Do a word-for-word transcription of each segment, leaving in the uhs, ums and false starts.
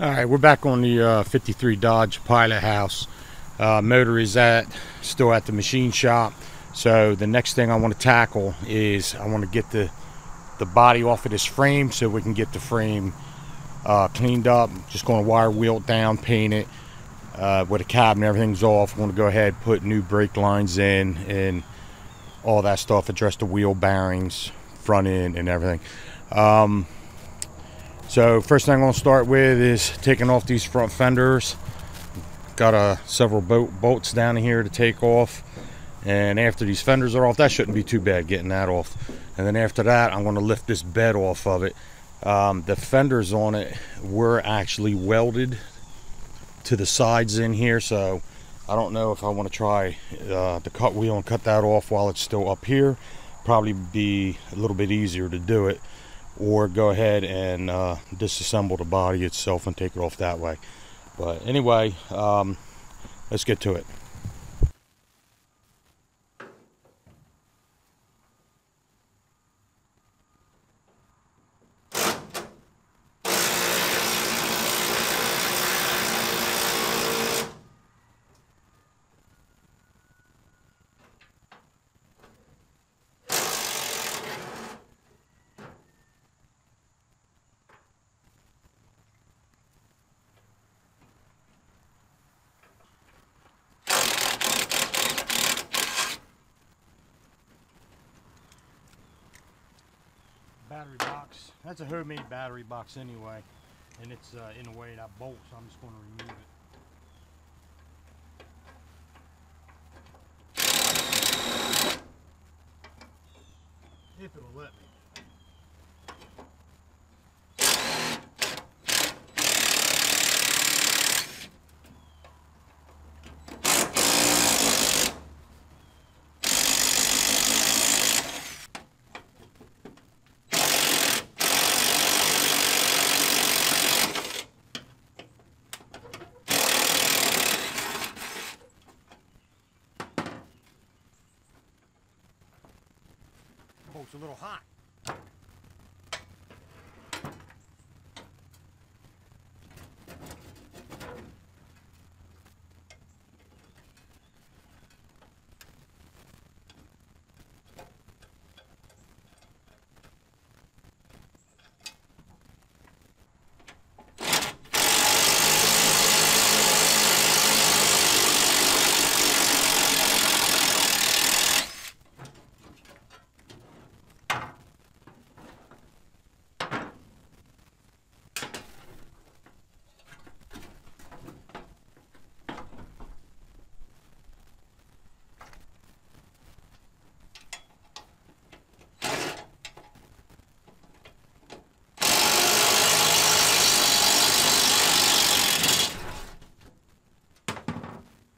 All right, we're back on the uh, fifty-three Dodge Pilothouse. Uh, motor is at still at the machine shop. So the next thing I want to tackle is I want to get the the body off of this frame so we can get the frame uh, cleaned up. Just going to wire wheel it down, paint it. Uh, with the cab and everything's off, I want to go ahead, put new brake lines in and all that stuff. Address the wheel bearings, front end, and everything. Um, So first thing I'm going to start with is taking off these front fenders. Got uh, several bolt, bolts down here to take off. And after these fenders are off, that shouldn't be too bad getting that off. And then after that, I'm going to lift this bed off of it. Um, the fenders on it were actually welded to the sides in here. So I don't know if I want to try uh, the cut wheel and cut that off while it's still up here. Probably be a little bit easier to do it. Or go ahead and uh, disassemble the body itself and take it off that way. But anyway, um, let's get to it. Battery box. That's a homemade battery box anyway, and it's uh, in the way that bolt, so I'm just going to remove it. If it'll let me. Oh, it's a little hot.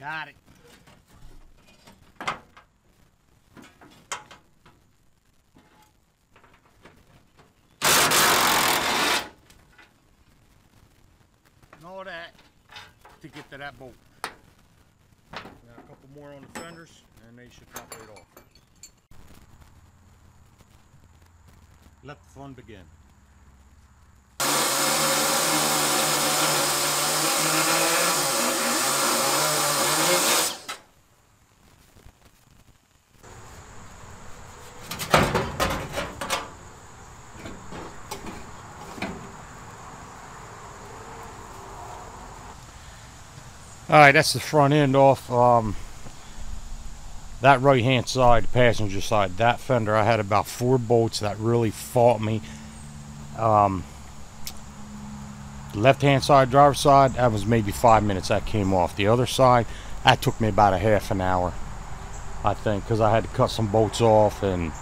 Got it. And all that to get to that bolt. Now a couple more on the fenders and they should pop right off. Let the fun begin. All right, that's the front end off. Um, that right hand side, the passenger side, that fender, I had about four bolts that really fought me. Um, left hand side, driver's side, that was maybe five minutes that came off. The other side, that took me about a half an hour, I think, because I had to cut some bolts off, and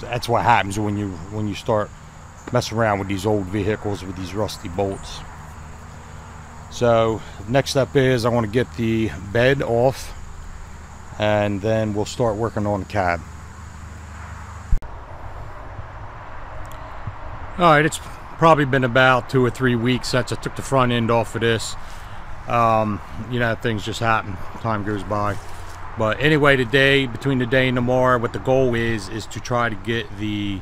that's what happens when you when you start messing around with these old vehicles with these rusty bolts. So next step is I want to get the bed off, and then we'll start working on the cab. All right, it's probably been about two or three weeks since I took the front end off of this. Um, you know, things just happen, time goes by. But anyway, today, between the day and tomorrow, what the goal is is to try to get the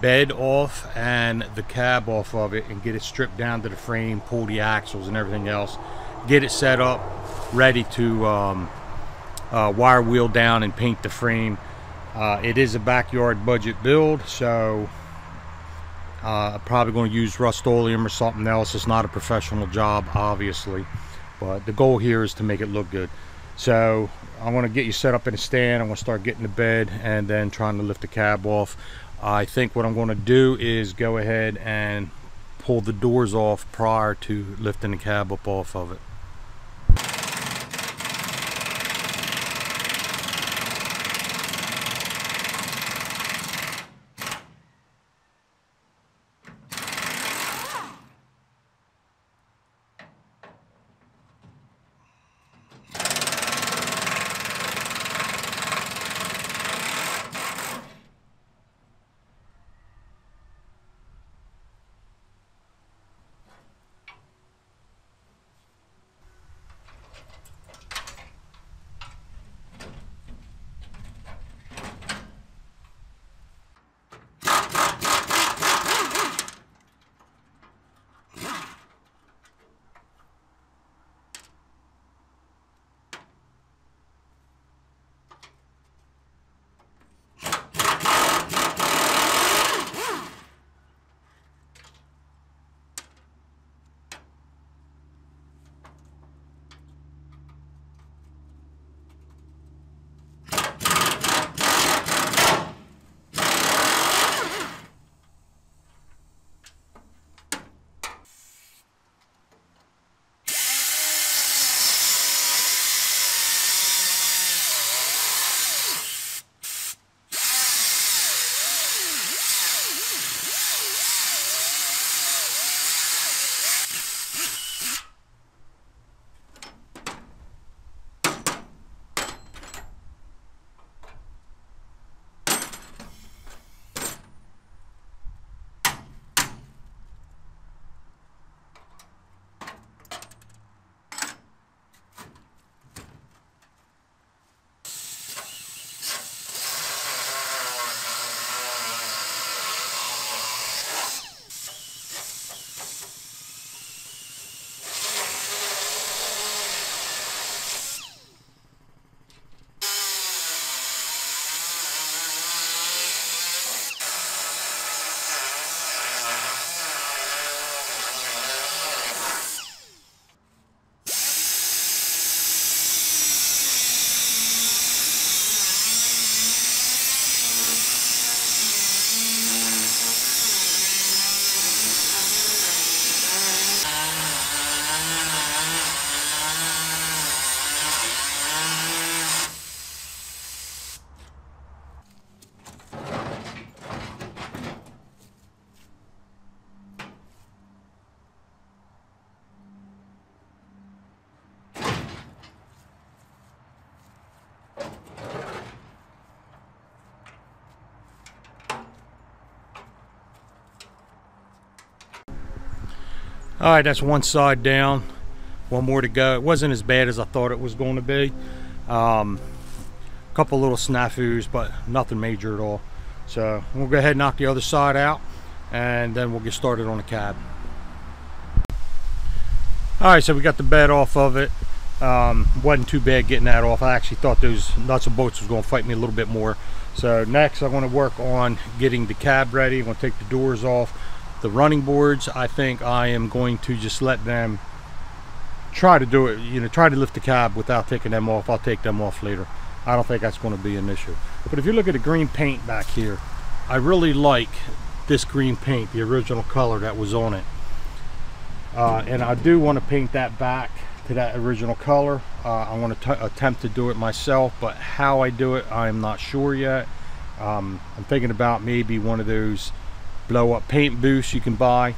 bed off and the cab off of it and get it stripped down to the frame, pull the axles and everything else, get it set up ready to um, uh, wire wheel down and paint the frame. Uh, it is a backyard budget build, so uh, I'm probably going to use Rust-Oleum or something else. It's not a professional job, obviously, but the goal here is to make it look good. So I want to get you set up in a stand. I'm going to start getting the bed and then trying to lift the cab off. I think what I'm going to do is go ahead and pull the doors off prior to lifting the cab up off of it. All right, that's one side down, one more to go. It wasn't as bad as I thought it was going to be. Um, a couple little snafus, but nothing major at all. So we'll go ahead and knock the other side out, and then we'll get started on the cab. All right, so we got the bed off of it. Um, wasn't too bad getting that off. I actually thought those nuts and bolts was going to fight me a little bit more. So next, I want to work on getting the cab ready. I'm going to take the doors off. The running boards, I think I am going to just let them try to do it, you know, try to lift the cab without taking them off. I'll take them off later. I don't think that's going to be an issue. But if you look at the green paint back here, I really like this green paint, the original color that was on it. Uh, and I do want to paint that back to that original color. Uh, I want to attempt to do it myself, but how I do it, I'm not sure yet. Um, I'm thinking about maybe one of those blow up paint booths you can buy,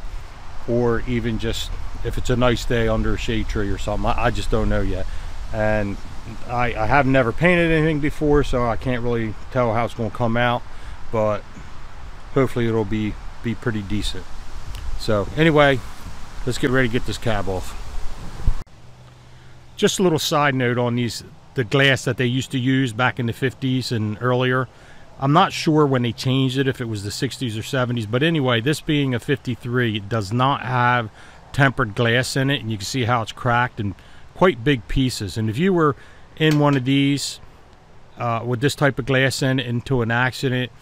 or even just if it's a nice day under a shade tree or something. I, I just don't know yet, and I, I have never painted anything before, so I can't really tell how it's going to come out, but hopefully it'll be be pretty decent. So anyway, let's get ready to get this cab off. Just a little side note on these, the glass that they used to use back in the fifties and earlier. I'm not sure when they changed it, if it was the sixties or seventies, but anyway, this being a fifty-three, it does not have tempered glass in it, and you can see how it's cracked and quite big pieces. And if you were in one of these uh, with this type of glass in it into an accident,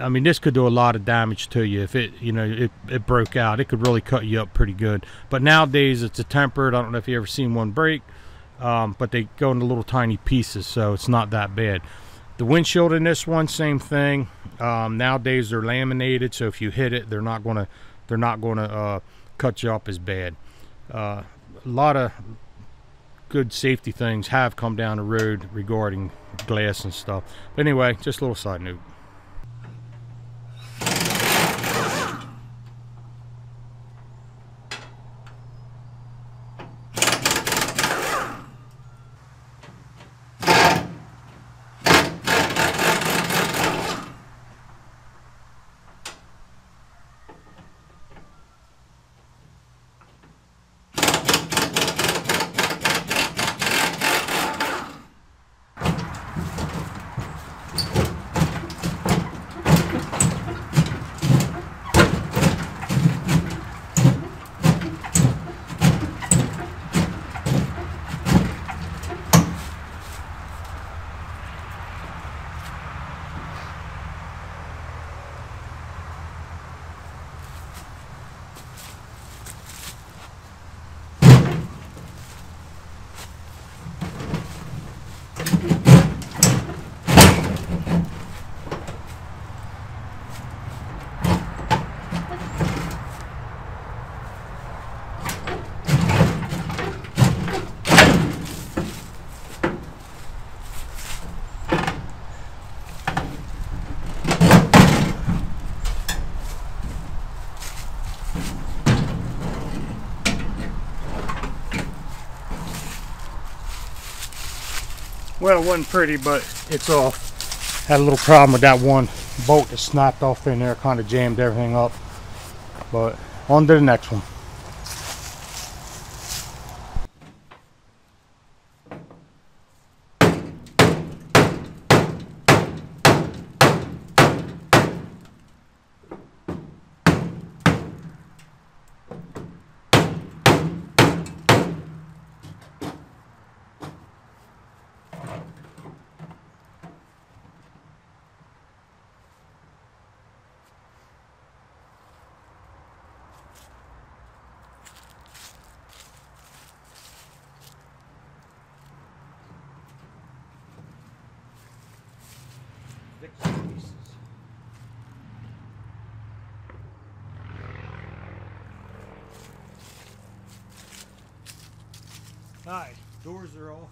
I mean, this could do a lot of damage to you. If it, you know, it, it broke out, it could really cut you up pretty good. But nowadays it's a tempered. I don't know if you ever seen one break, um, but they go into little tiny pieces, so it's not that bad. The windshield in this one, same thing. Um, nowadays they're laminated, so if you hit it, they're not gonna, they're not gonna uh, cut you up as bad. Uh, a lot of good safety things have come down the road regarding glass and stuff. But anyway, just a little side note. Well, it wasn't pretty, but it's off. Had a little problem with that one bolt that snapped off in there, kind of jammed everything up. But on to the next one. Alright, doors are off.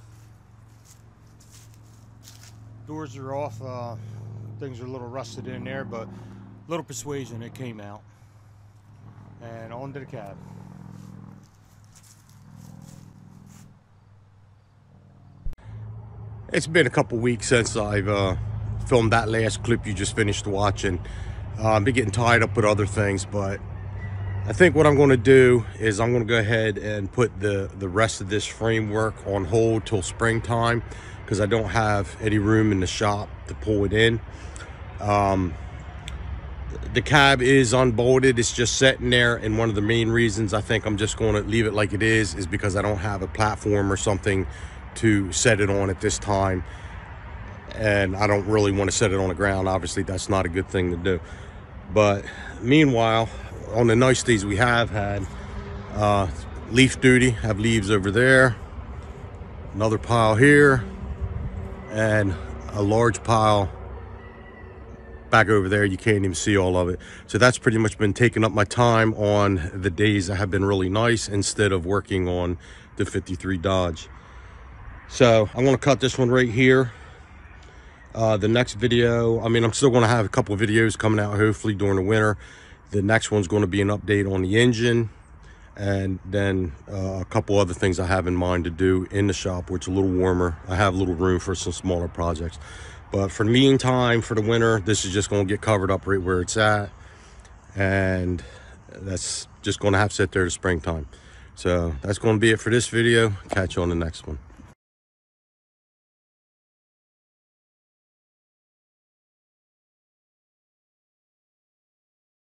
Doors are off. Uh, things are a little rusted in there, but little persuasion, it came out. And on to the cab. It's been a couple weeks since I've uh, filmed that last clip you just finished watching. Uh, I've been getting tied up with other things, but I think what I'm going to do is I'm going to go ahead and put the, the rest of this framework on hold till springtime, because I don't have any room in the shop to pull it in. Um, the cab is unbolted. It's just sitting there. And one of the main reasons I think I'm just going to leave it like it is is because I don't have a platform or something to set it on at this time. And I don't really want to set it on the ground. Obviously, that's not a good thing to do. But meanwhile, on the nice days we have had, uh, leaf duty, have leaves over there, another pile here, and a large pile back over there. You can't even see all of it. So that's pretty much been taking up my time on the days that have been really nice instead of working on the fifty-three Dodge. So I'm gonna cut this one right here. Uh, the next video, I mean, I'm still gonna have a couple of videos coming out hopefully during the winter. The next one's going to be an update on the engine, and then uh, a couple other things I have in mind to do in the shop where it's a little warmer. I have a little room for some smaller projects. But for the meantime, for the winter, this is just going to get covered up right where it's at. And that's just going to have to sit there to springtime. So that's going to be it for this video. Catch you on the next one.